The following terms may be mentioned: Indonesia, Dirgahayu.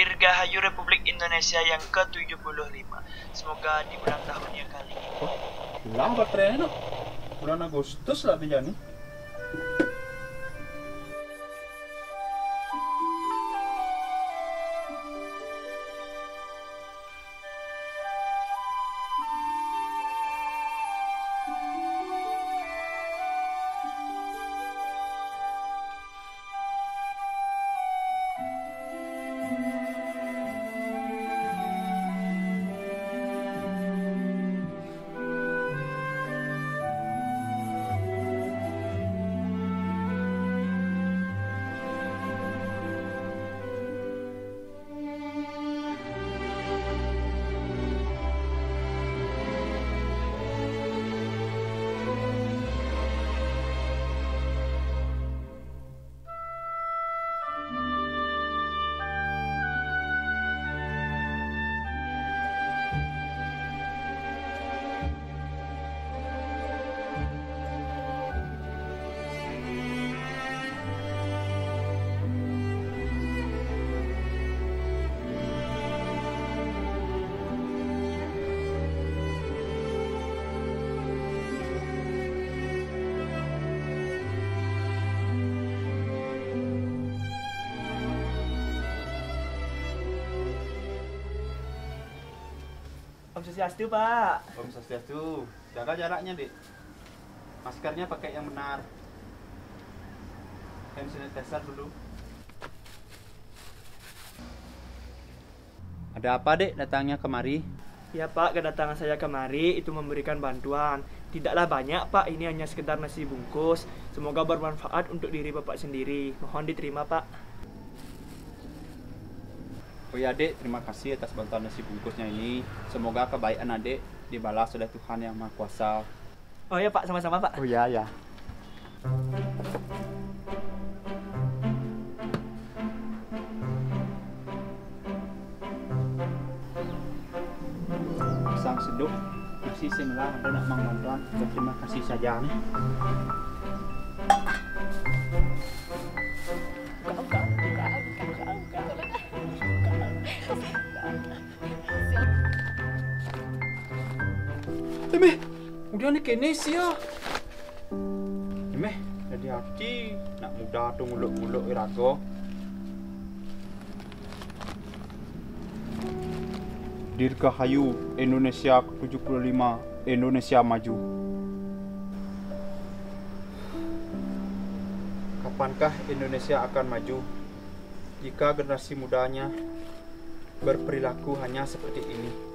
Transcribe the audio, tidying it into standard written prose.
Dirgahayu Republik Indonesia yang ke-75. Semoga di bulan tahunnya kali ini. Oh, lama trennya no. Bulan Agustus lah dijani. Om Swastiastu, Pak. Om Swastiastu. Jaga jaraknya, Dik. Maskernya pakai yang benar. Hand sanitizer dulu. Ada apa, Dik, datangnya kemari? Ya, Pak. Kedatangan saya kemari itu memberikan bantuan. Tidaklah banyak, Pak. Ini hanya sekedar nasi bungkus. Semoga bermanfaat untuk diri Bapak sendiri. Mohon diterima, Pak. Oh ya, Dek, terima kasih atas bantuan nasi bungkusnya ini. Semoga kebaikan Adek dibalas oleh Tuhan Yang Maha Kuasa. Oh ya, Pak, sama-sama, Pak. Oh ya, ya. Sang seduk, nasi sembilan ada nak mangan. Terima kasih saja. Emeh, udah nih kene sih ya. Emeh, jadi hati nak muda tuh muluk-muluk irago. Dirgahayu Indonesia ke-75, Indonesia maju. Kapankah Indonesia akan maju jika generasi mudanya berperilaku hanya seperti ini?